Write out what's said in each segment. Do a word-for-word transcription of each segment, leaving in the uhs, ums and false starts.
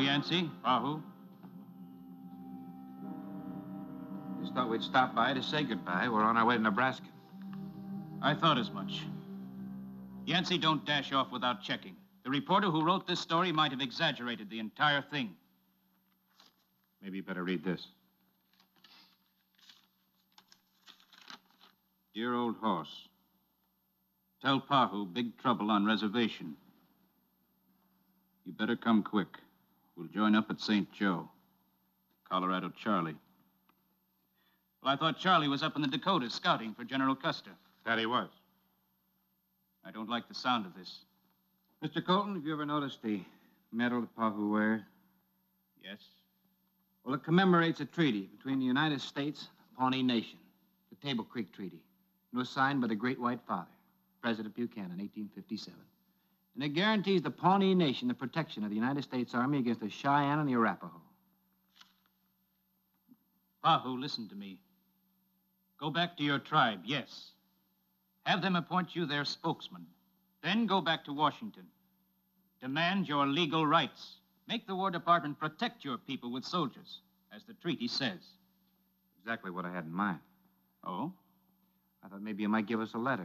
Yancy, Pahoo. Just thought we'd stop by to say goodbye. We're on our way to Nebraska. I thought as much. Yancy, don't dash off without checking. The reporter who wrote this story might have exaggerated the entire thing. Maybe you better read this. Dear old horse, tell Pahoo big trouble on reservation. You better come quick. We'll join up at Saint Joe. Colorado Charlie. Well, I thought Charlie was up in the Dakotas scouting for General Custer. That he was. I don't like the sound of this. Mister Colton, have you ever noticed the medal that Pahoo wears? Yes. Well, it commemorates a treaty between the United States and the Pawnee Nation, the Table Creek Treaty. It was signed by the Great White Father, President Buchanan, eighteen fifty-seven. And it guarantees the Pawnee Nation the protection of the United States Army against the Cheyenne and the Arapaho. Pahoo, listen to me. Go back to your tribe, yes. Have them appoint you their spokesman. Then go back to Washington. Demand your legal rights. Make the War Department protect your people with soldiers, as the treaty says. Exactly what I had in mind. Oh? I thought maybe you might give us a letter,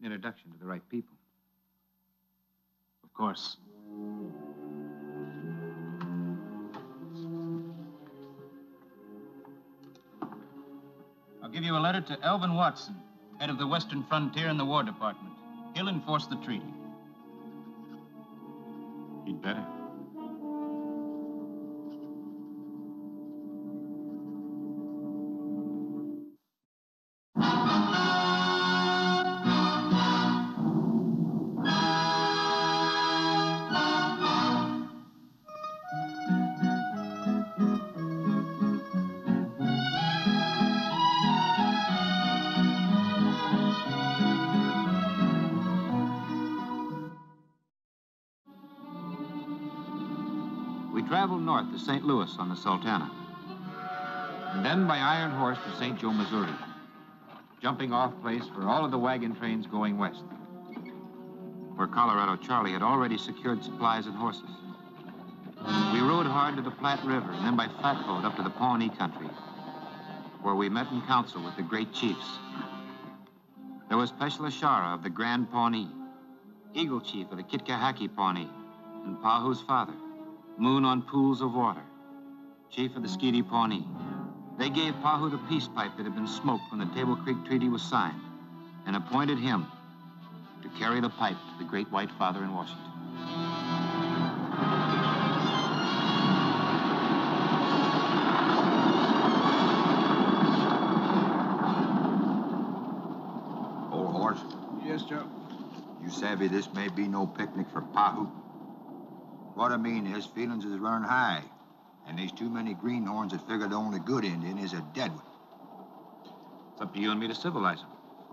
an introduction to the right people. Of course. I'll give you a letter to Elvin Watson, head of the Western Frontier in the War Department. He'll enforce the treaty. He'd better. To Saint Louis on the Sultana, and then by Iron Horse to Saint Joe, Missouri, jumping off place for all of the wagon trains going west, where Colorado Charlie had already secured supplies and horses. We rode hard to the Platte River, and then by flatboat up to the Pawnee country, where we met in council with the great chiefs. There was Peshla Shara of the Grand Pawnee, Eagle Chief of the Kitkahaki Pawnee, and Pahoo's father, Moon on Pools of Water, chief of the Skidi Pawnee. They gave Pahoo the peace pipe that had been smoked when the Table Creek Treaty was signed, and appointed him to carry the pipe to the Great White Father in Washington. Old horse. Yes, Joe. You savvy this may be no picnic for Pahoo? What I mean is, feelings is running high, and there's too many greenhorns that figure the only good Indian is a dead one. It's up to you and me to civilize him.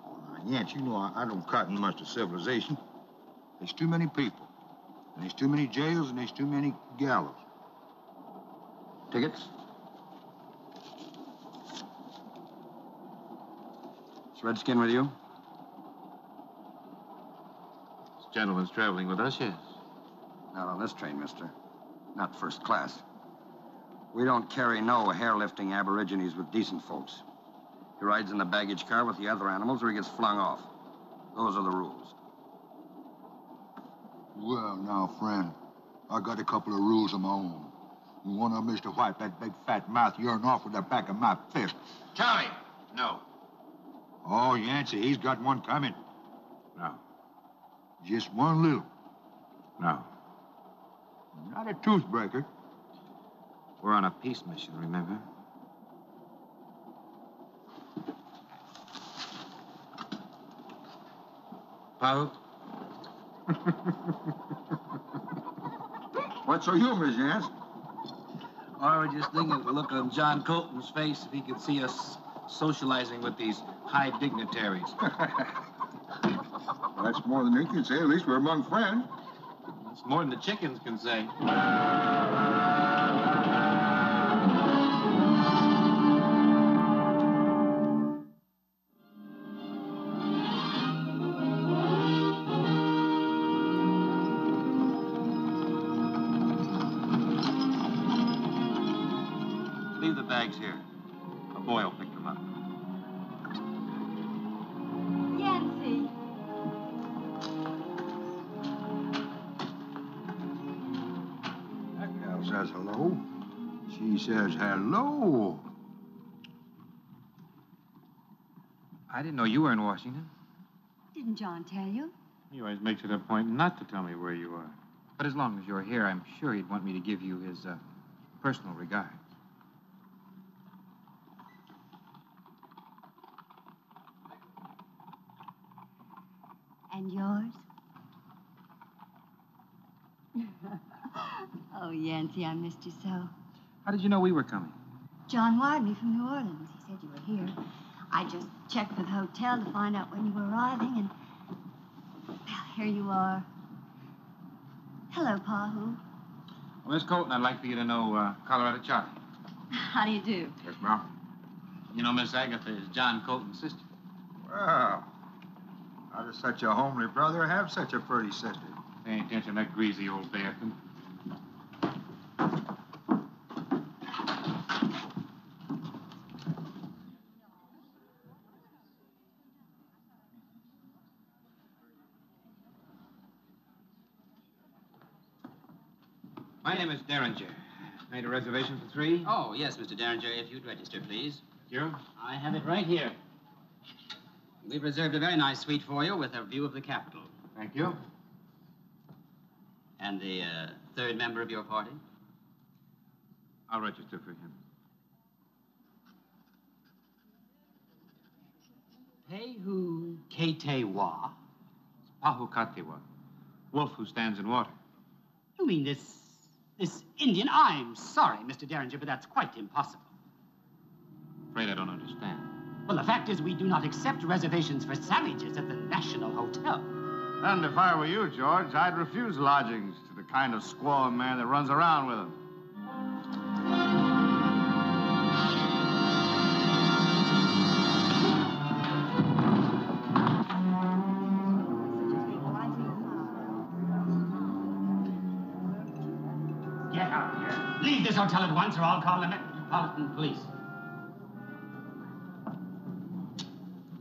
Oh, Yancy, you know I, I don't cotton much to civilization. There's too many people, and there's too many jails, and there's too many gallows. Tickets? Is Redskin with you? This gentleman's traveling with us, yes. Not on this train, mister. Not first class. We don't carry no hair-lifting aborigines with decent folks. He rides in the baggage car with the other animals or he gets flung off. Those are the rules. Well, now, friend, I got a couple of rules of my own. One of them is to wipe that big fat mouth urine off with the back of my fist. Charlie! No. Oh, Yancy, he's got one coming. No. Just one little. No. Not a toothbreaker. We're on a peace mission, remember? Pahoo, What's so humorous, Yance? I was just thinking of the look on John Colton's face if he could see us socializing with these high dignitaries. Well, that's more than you can say. At least we're among friends. That's more than the chickens can say. Says hello. I didn't know you were in Washington. Didn't John tell you? He always makes it a point not to tell me where you are. But as long as you're here, I'm sure he'd want me to give you his uh, personal regards. And yours? Oh, Yancy, I missed you so. How did you know we were coming? John wired me from New Orleans. He said you were here. I just checked with the hotel to find out when you were arriving, and well, here you are. Hello, Pahoo. Well, Miss Colton, I'd like for you to know uh, Colorado Charlie. How do you do? Yes, ma'am. You know, Miss Agatha is John Colton's sister. Well, how does such a homely brother have such a pretty sister? Pay attention to that greasy old bastard. My name is Derringer. Made a reservation for three? Oh, yes, Mister Derringer, if you'd register, please. Sure. I have it right here. We've reserved a very nice suite for you with a view of the Capitol. Thank you. And the uh, third member of your party? I'll register for him. Pahoo-Ka-Ta-Wah. It's Pahoo-Ka-Ta-Wah. Wolf who stands in water. You mean this... This Indian, I'm sorry, Mister Derringer, but that's quite impossible. Afraid I don't understand. Well, the fact is we do not accept reservations for savages at the National Hotel. And if I were you, George, I'd refuse lodgings to the kind of squaw man that runs around with them. Hotel at once, or I'll call the Metropolitan Police.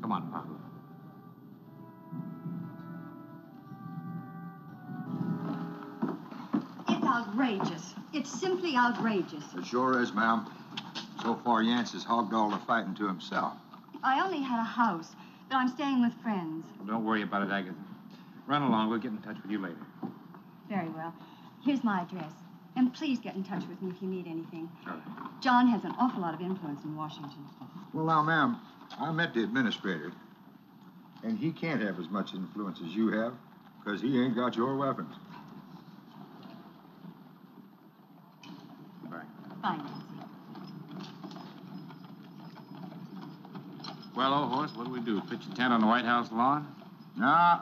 Come on, Papa. It's outrageous. It's simply outrageous. It sure is, ma'am. So far, Yance has hogged all the fighting to himself. I only had a house, but I'm staying with friends. Well, don't worry about it, Agatha. Run along. We'll get in touch with you later. Very well. Here's my address. And please get in touch with me if you need anything. Sure. John has an awful lot of influence in Washington. Well, now, ma'am, I met the administrator, and he can't have as much influence as you have, because he ain't got your weapons. Bye. Bye, Nancy. Well, old horse, what do we do? Pitch a tent on the White House lawn? Nah.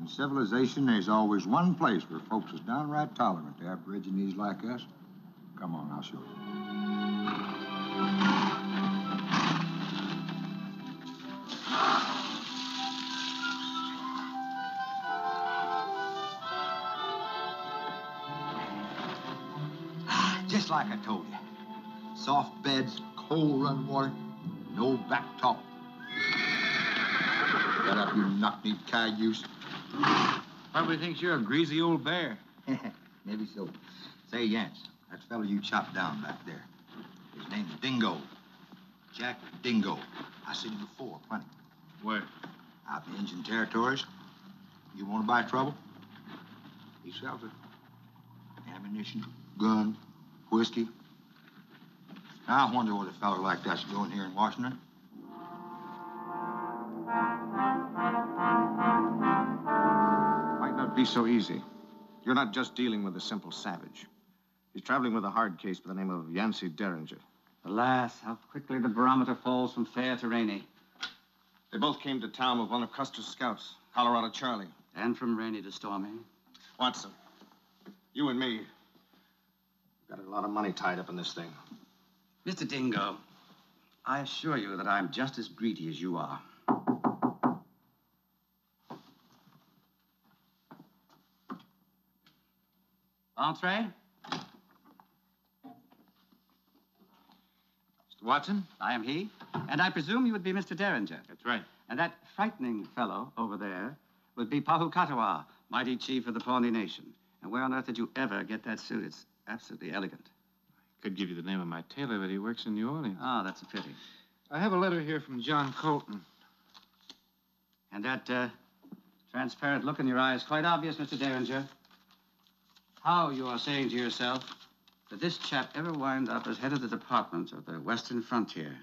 In civilization, there's always one place where folks is downright tolerant to Aborigines like us. Come on, I'll show you. Just like I told you. Soft beds, cold run water, no back talk. Get up, you knock-kneed cayuse. Probably thinks you're a greasy old bear. Maybe so. Say, Yance, that fellow you chopped down back there, his name's Dingo. Jack Dingo. I seen him before, plenty. Where? Out in the Indian Territories. You want to buy trouble? He sells it. Ammunition, gun, whiskey. Now I wonder what a fellow like that's doing here in Washington. be so easy. You're not just dealing with a simple savage. He's traveling with a hard case by the name of Yancy Derringer. Alas, how quickly the barometer falls from fair to rainy. They both came to town with one of Custer's scouts, Colorado Charlie. And from rainy to stormy. Watson, you and me got a lot of money tied up in this thing. Mister Dingo, I assure you that I'm just as greedy as you are. Entree? Mister Watson? I am he, and I presume you would be Mister Derringer. That's right. And that frightening fellow over there would be Pahoo-Ka-Ta-Wah, mighty chief of the Pawnee Nation. And where on earth did you ever get that suit? It's absolutely elegant. I could give you the name of my tailor, but he works in New Orleans. Ah, that's a pity. I have a letter here from John Colton. And that uh, transparent look in your eye is quite obvious, Mister Derringer. How you are saying to yourself that this chap ever wound up as head of the department of the Western Frontier,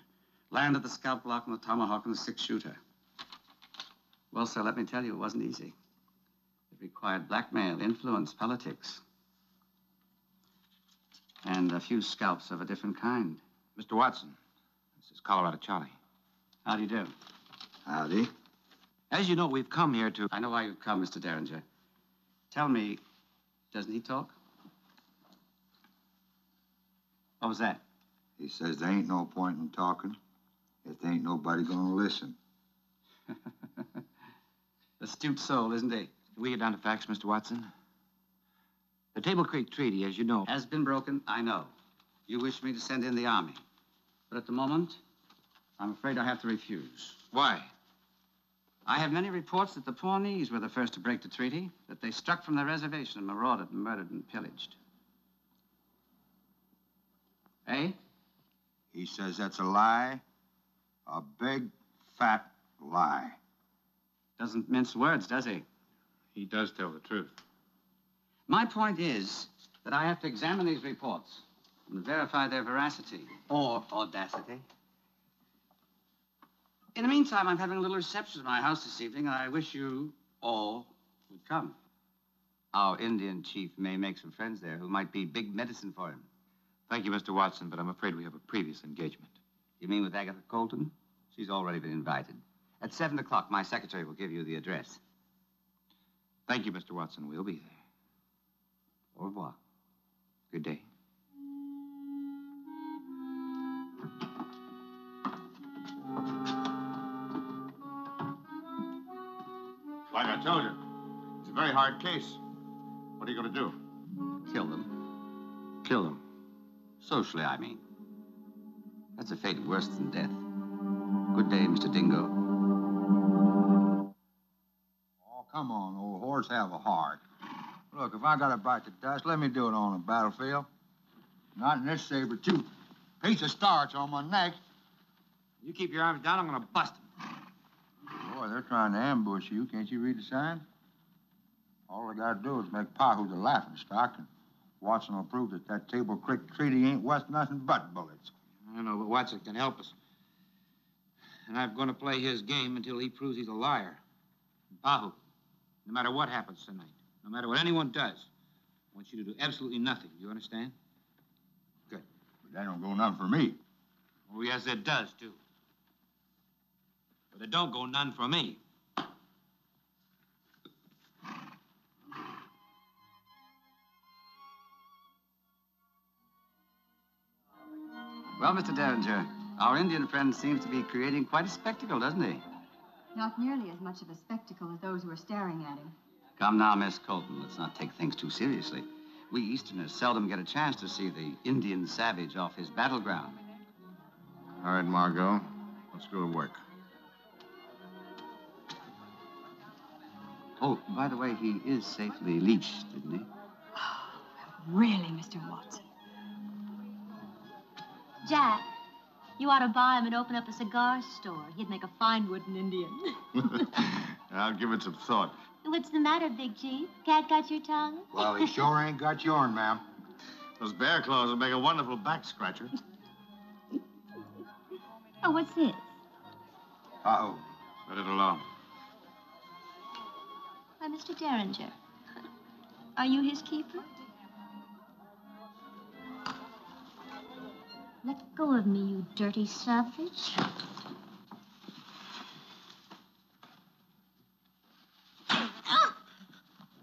land of the scalp block and the tomahawk and the six-shooter. Well, sir, let me tell you, it wasn't easy. It required blackmail, influence, politics, and a few scalps of a different kind. Mister Watson, this is Colorado Charlie. How do you do? Howdy. As you know, we've come here to... I know why you've come, Mister Derringer. Tell me... Doesn't he talk? What was that? He says there ain't no point in talking if there ain't nobody gonna listen. Astute soul, isn't he? Can we get down to facts, Mister Watson? The Table Creek Treaty, as you know... Has been broken, I know. You wish me to send in the army. But at the moment, I'm afraid I have to refuse. Why? I have many reports that the Pawnees were the first to break the treaty, that they struck from their reservation and marauded and murdered and pillaged. Eh? He says that's a lie, a big, fat lie. Doesn't mince words, does he? He does tell the truth. My point is that I have to examine these reports and verify their veracity or audacity. In the meantime, I'm having a little reception at my house this evening, and I wish you all would come. Our Indian chief may make some friends there who might be big medicine for him. Thank you, Mister Watson, but I'm afraid we have a previous engagement. You mean with Agatha Colton? She's already been invited. At seven o'clock, my secretary will give you the address. Thank you, Mister Watson. We'll be there. Au revoir. Good day. Like I told you, it's a very hard case. What are you going to do? Kill them. Kill them. Socially, I mean. That's a fate worse than death. Good day, Mister Dingo. Oh, come on, old horse, have a heart. Look, if I got to bite the dust, let me do it on the battlefield. Not in this saber-tooth piece of starch on my neck. You keep your arms down, I'm going to bust them. Boy, they're trying to ambush you. Can't you read the sign? All I gotta do is make Pahoo the laughing stock, and Watson will prove that that Table Creek Treaty ain't worth nothing but bullets. I know, but Watson can help us. And I'm gonna play his game until he proves he's a liar. And Pahoo, no matter what happens tonight, no matter what anyone does, I want you to do absolutely nothing. You understand? Good. But that don't go none for me. Oh, yes, it does, too. But it don't go none for me. Well, Mister Derringer, our Indian friend seems to be creating quite a spectacle, doesn't he? Not nearly as much of a spectacle as those who are staring at him. Come now, Miss Colton, let's not take things too seriously. We Easterners seldom get a chance to see the Indian savage off his battleground. All right, Margot, let's go to work. Oh, by the way, he is safely leashed, didn't he? Oh, really, Mister Watson? Jack, you ought to buy him and open up a cigar store. He'd make a fine wooden Indian. I'll give it some thought. What's the matter, Big Chief? Cat got your tongue? Well, he sure ain't got yourn, ma'am. Those bear claws would make a wonderful back scratcher. Oh, what's this? Uh-oh. Let it alone. Why, Mister Derringer, Are you his keeper? Let go of me, you dirty savage.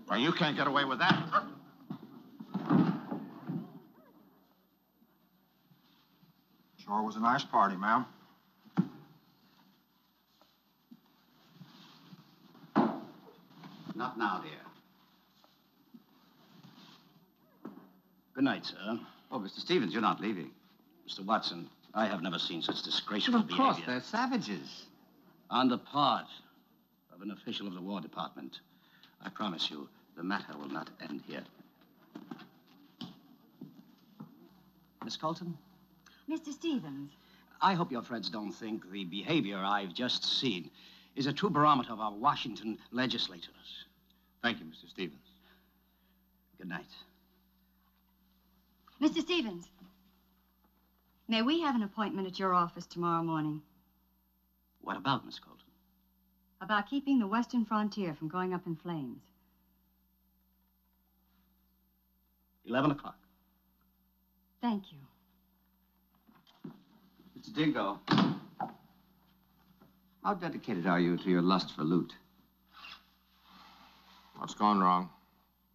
Well, you can't get away with that. Sure was a nice party, ma'am. Not now, dear. Good night, sir. Oh, Mister Stevens, you're not leaving. Mister Watson, I have never seen such disgraceful behavior. Well, of course, they're savages. On the part of an official of the War Department, I promise you, the matter will not end here. Miss Colton? Mister Stevens. I hope your friends don't think the behavior I've just seen is a true barometer of our Washington legislators. Thank you, Mister Stevens. Good night. Mister Stevens. May we have an appointment at your office tomorrow morning? What about, Miss Colton? About keeping the western frontier from going up in flames. Eleven o'clock. Thank you. Mister Dingo, how dedicated are you to your lust for loot? What's gone wrong?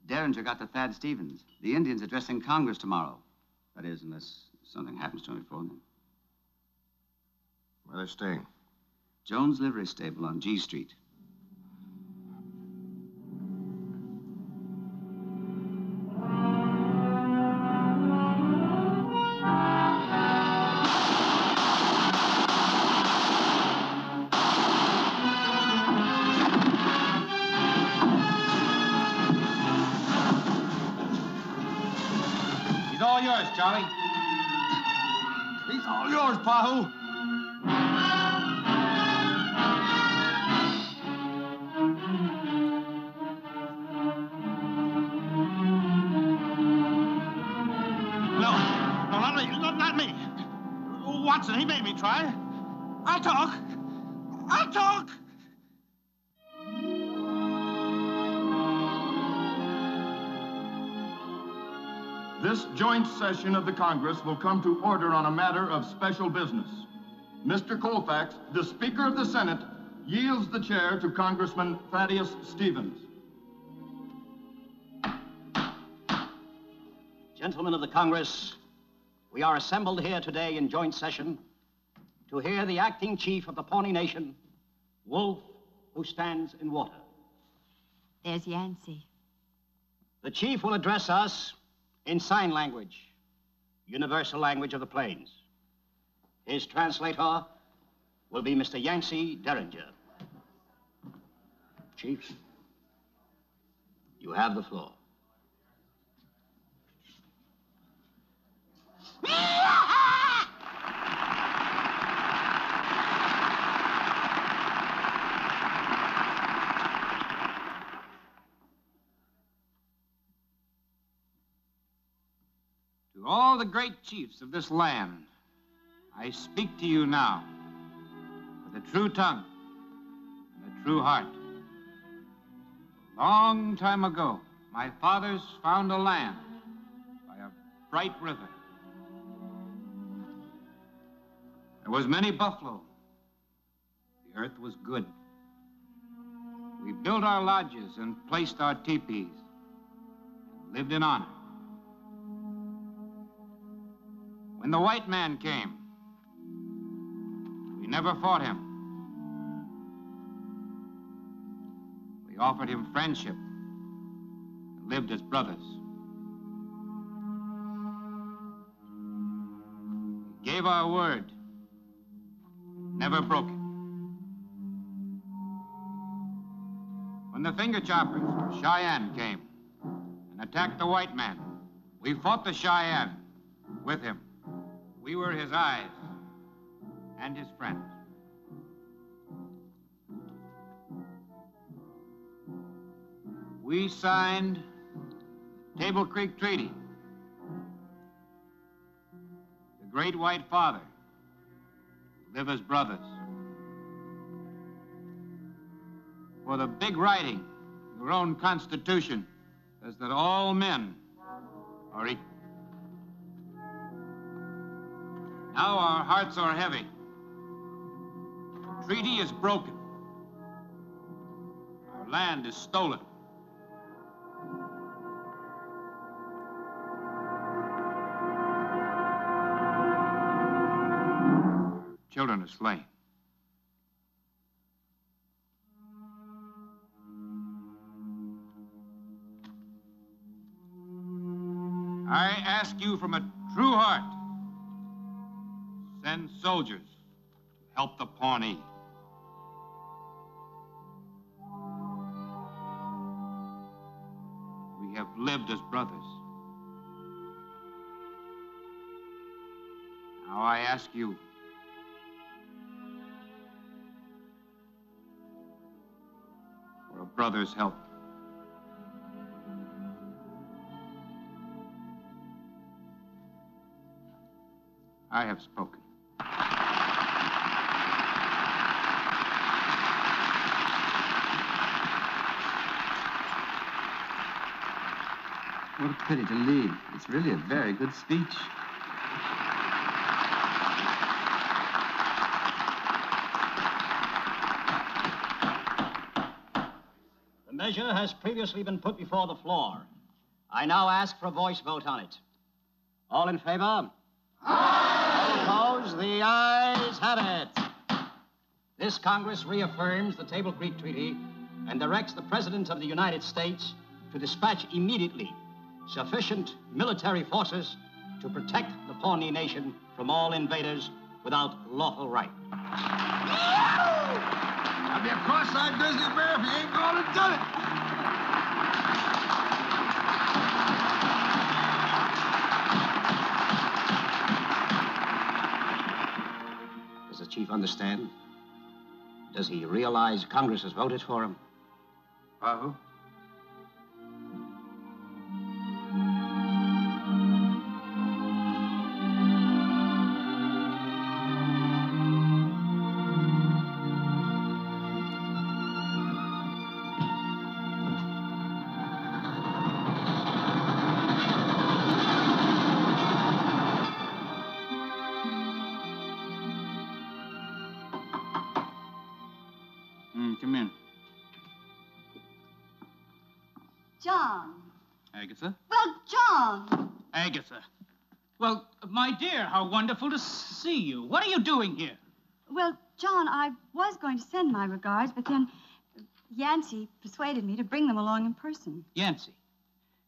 Derringer got to Thad Stevens. The Indians addressing Congress tomorrow. That is, unless something happens to him before then. Where are they staying? Jones Livery Stable on G Street. He's all yours, Charlie. He's all yours, Pahoo. Watson, he made me try. I'll talk. I'll talk. This joint session of the Congress will come to order on a matter of special business. Mister Colfax, the Speaker of the Senate, yields the chair to Congressman Thaddeus Stevens. Gentlemen of the Congress, we are assembled here today in joint session to hear the acting chief of the Pawnee Nation, Wolf, who stands in water. There's Yancy. The chief will address us in sign language, universal language of the plains. His translator will be Mister Yancy Derringer. Chief, you have the floor. To all the great chiefs of this land, I speak to you now with a true tongue and a true heart. A long time ago, my fathers found a land by a bright river. There was many buffalo. The earth was good. We built our lodges and placed our teepees and lived in honor. When the white man came, we never fought him. We offered him friendship and lived as brothers. We gave our word. Never broke it. When the finger choppers from Cheyenne came and attacked the white man, we fought the Cheyenne with him. We were his eyes and his friends. We signed the Table Creek Treaty. The Great White Father. Live as brothers. For the big writing, your own constitution, is that all men are equal. Now our hearts are heavy. The treaty is broken. Our land is stolen. Our children are slain. I ask you from a true heart, send soldiers to help the Pawnee. We have lived as brothers. Now I ask you, for a brother's help. I have spoken. What a pity to leave. It's really a very good speech. The measure has previously been put before the floor. I now ask for a voice vote on it. All in favor? Opposed? The ayes have it. This Congress reaffirms the Table Creek Treaty and directs the President of the United States to dispatch immediately sufficient military forces to protect the Pawnee Nation from all invaders without lawful right. I'll be a cross-eyed grizzly bear if you ain't gone and done it. Does the Chief understand? Does he realize Congress has voted for him? Pahoo? How wonderful to see you. What are you doing here? Well, John, I was going to send my regards, but then Yancy persuaded me to bring them along in person. Yancy?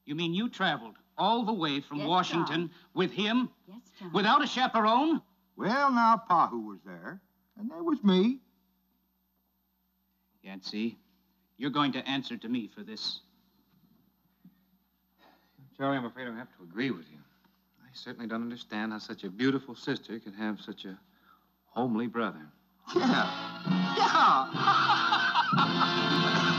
You mean you traveled all the way from yes, Washington John. with him? Yes, John. Without a chaperone? Well, now, Pahoo was there, and there was me. Yancy, you're going to answer to me for this. Charlie, I'm afraid I have to agree with you. I certainly don't understand how such a beautiful sister could have such a homely brother. Yeah. Yeah.